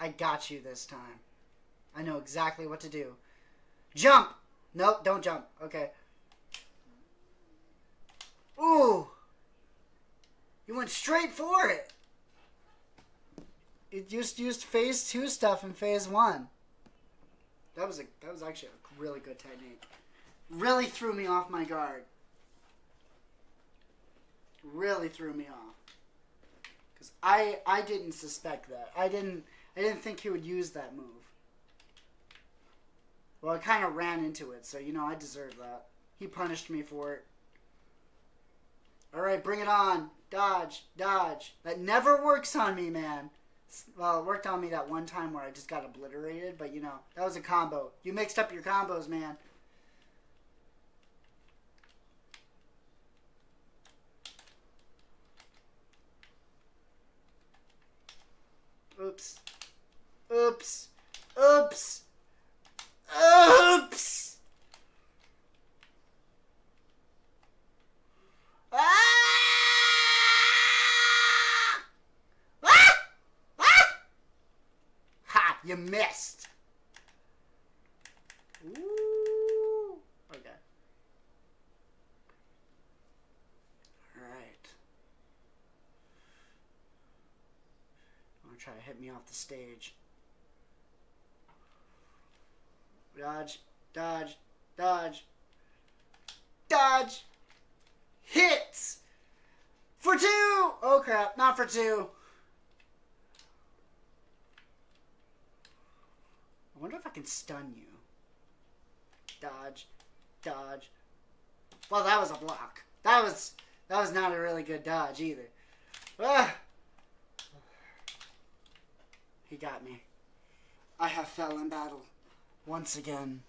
I got you this time. I know exactly what to do. Jump! Nope, don't jump. Okay. Ooh! You went straight for it. It just used phase two stuff in phase one. That was a that was actually a really good technique. Really threw me off my guard. Really threw me off. Cause I I didn't suspect that. I didn't I didn't think he would use that move. Well, I kind of ran into it, so you know I deserve that. He punished me for it. All right, bring it on. Dodge, dodge. That never works on me, man. Well, it worked on me that one time where I just got obliterated, but, you know, that was a combo. You mixed up your combos, man. Oops. Oops. Oops. Oops. Ah! You missed. Ooh. Okay. All right. I'm gonna try to hit me off the stage. Dodge, dodge, dodge, dodge. Hits for two. Oh crap! Not for two. I wonder if I can stun you. Dodge. Dodge. Well, that was a block. That was that was not a really good dodge either. Ah! He got me. I have fell in battle. Once again.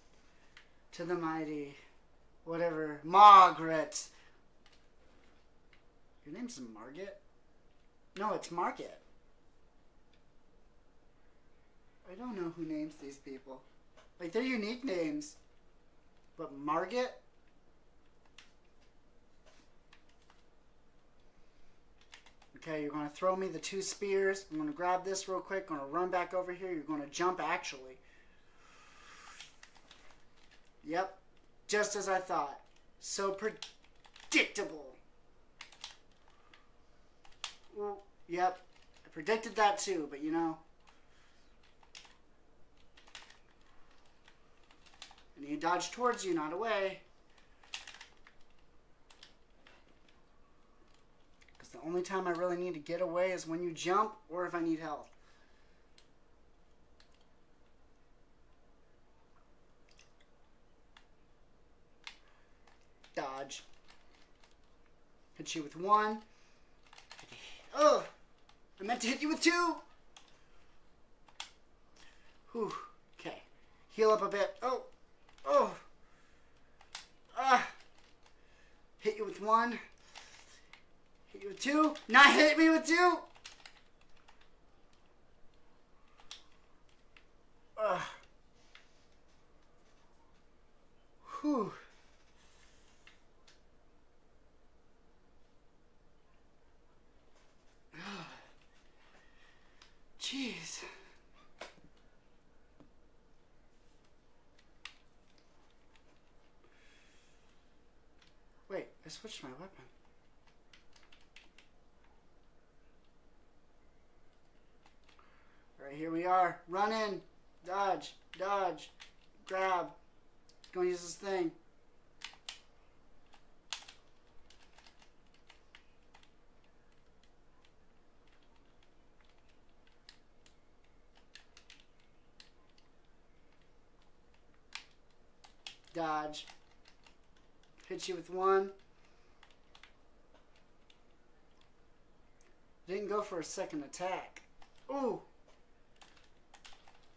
To the mighty... Whatever. Margit. Your name's Margit? No, it's Margit. I don't know who names these people. Like, they're unique names. But Margit? Okay, you're going to throw me the two spears. I'm going to grab this real quick. I'm going to run back over here. You're going to jump, actually. Yep. Just as I thought. So predictable. Well, yep. I predicted that too, but you know. I need to dodge towards you, not away. Because the only time I really need to get away is when you jump or if I need health. Dodge. Hit you with one. Oh! I meant to hit you with two! Whew. Okay. Heal up a bit. Oh! Oh! Ah! Hit you with one. Hit you with two. Not hit me with two! Ah! Whew. Jeez. Wait, I switched my weapon. Alright, here we are. Run in. Dodge. Dodge. Grab. Gonna use this thing. Dodge. Hit you with one. Didn't go for a second attack. Ooh!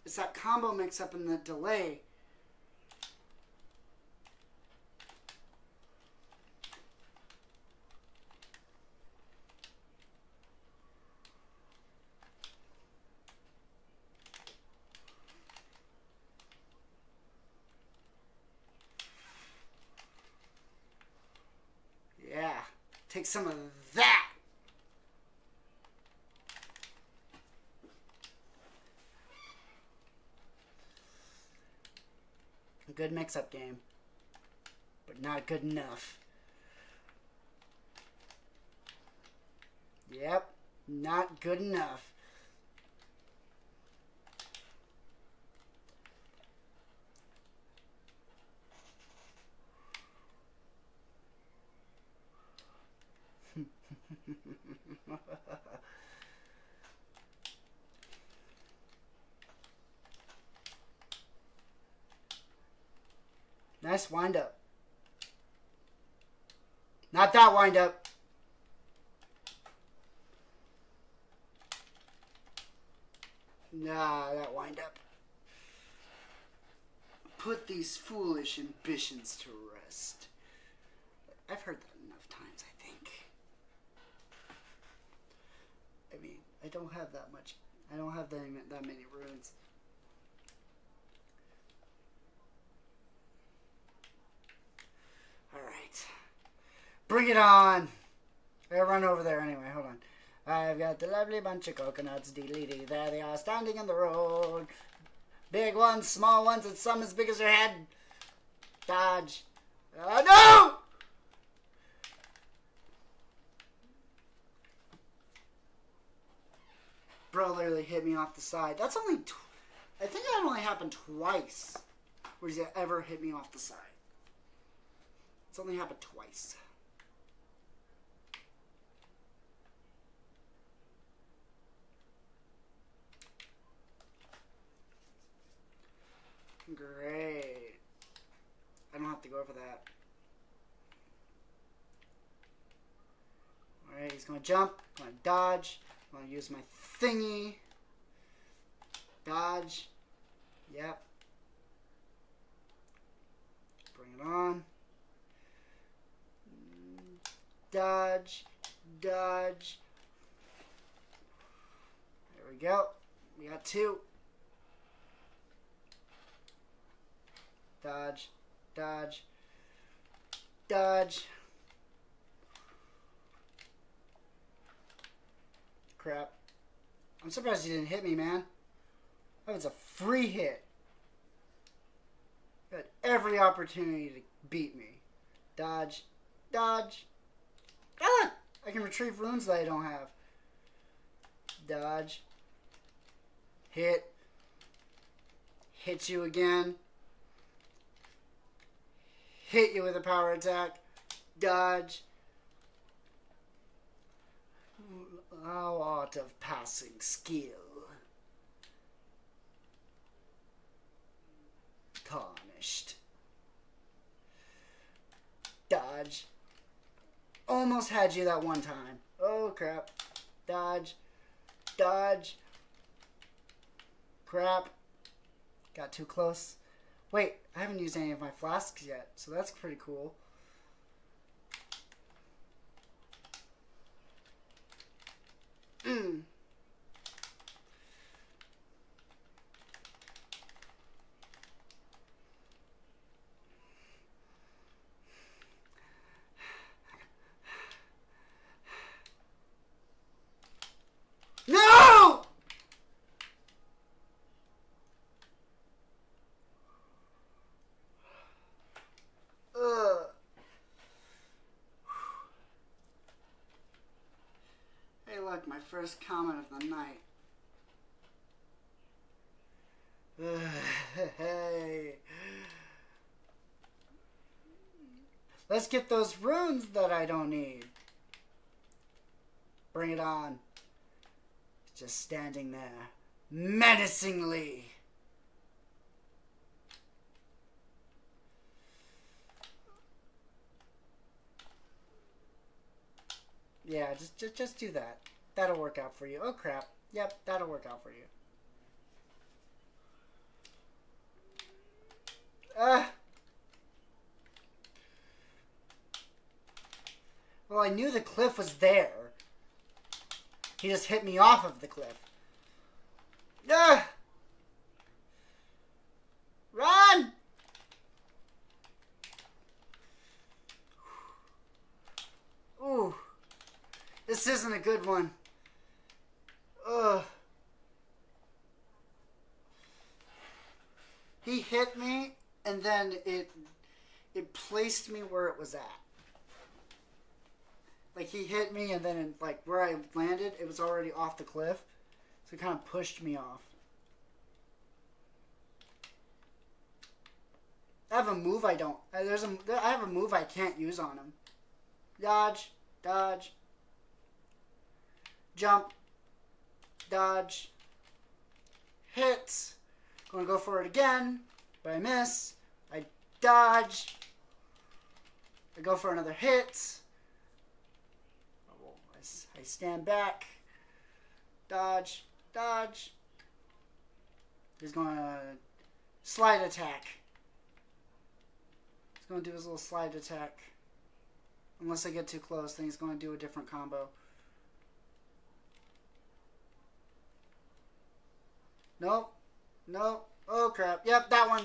It's that combo mix-up in the delay. Take some of that. A good mix-up game, but not good enough. Yep, not good enough. Nice wind up. Not that wind up. Nah, that wind up. Put these foolish ambitions to rest. I've heard that enough times, I think. I mean, I don't have that much. I don't have that, that many runes. Bring it on! I'll run over there anyway, hold on. I've got the lovely bunch of coconuts, dee-dee-dee, there they are, standing in the road. Big ones, small ones, and some as big as your head. Dodge. Uh, no! Bro literally hit me off the side. That's only, tw I think that only happened twice. Where he's ever hit me off the side. It's only happened twice. Great. I don't have to go over that. Alright, he's going to jump. I'm going to dodge. I'm going to use my thingy. Dodge. Yep. Bring it on. Dodge. Dodge. There we go. We got two. dodge, dodge, dodge. Crap. I'm surprised you didn't hit me, man. That was a free hit. You had every opportunity to beat me. Dodge, dodge. Ah, look! I can retrieve runes that I don't have. Dodge. Hit. Hit you again. Hit you with a power attack. Dodge. Thou art of passing skill. Tarnished. Dodge. Almost had you that one time. Oh, crap. Dodge. Dodge. Crap. Got too close. Wait, I haven't used any of my flasks yet, so that's pretty cool. Mm. No! Ugh. Hey, look, my first comment of the night. Ugh, hey. Let's get those runes that I don't need. Bring it on. Just standing there, menacingly. Yeah, just, just just do that. That'll work out for you. Oh, crap. Yep, that'll work out for you. Ah! Well, I knew the cliff was there. He just hit me off of the cliff. Ah! Run! Ooh. This isn't a good one. Ugh. He hit me, and then it, it placed me where it was at. Like, he hit me, and then, like, where I landed, it was already off the cliff. So it kind of pushed me off. I have a move I don't... There's a, I have a move I can't use on him. Dodge. Dodge. Jump. Dodge. Hit. Gonna go for it again. But I miss. I dodge. I go for another hit. I stand back. Dodge. Dodge. He's going to slide attack. He's going to do his little slide attack. Unless I get too close, then he's going to do a different combo. Nope. Nope. Oh, crap. Yep, that one.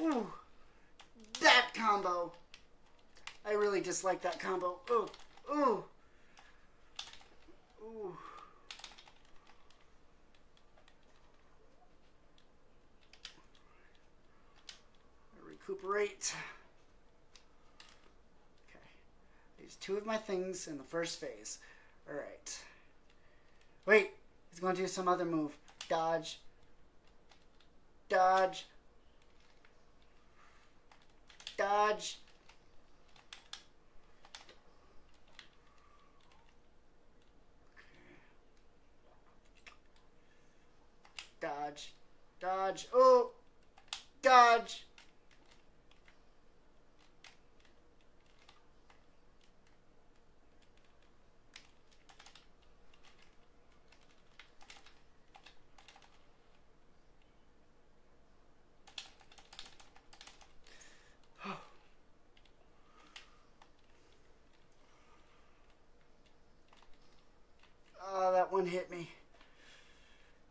Ooh. That combo. I really dislike that combo. Ooh, ooh, ooh. Recuperate. Okay, there's two of my things in the first phase. All right. Wait, he's going to do some other move. Dodge. Dodge. Dodge. Dodge, dodge, oh, dodge. Oh, that one hit me.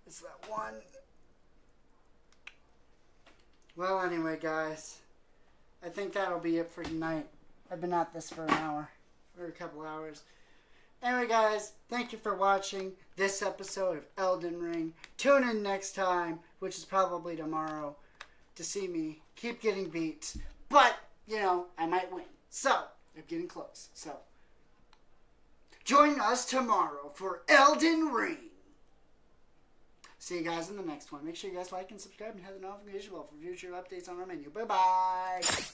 It's that one. Well, anyway, guys, I think that'll be it for tonight. I've been at this for an hour, or a couple hours. Anyway, guys, thank you for watching this episode of Elden Ring. Tune in next time, which is probably tomorrow, to see me keep getting beat. But, you know, I might win. So, I'm getting close. So, join us tomorrow for Elden Ring. See you guys in the next one. Make sure you guys like and subscribe and hit the notification bell for future updates on our menu. Bye-bye.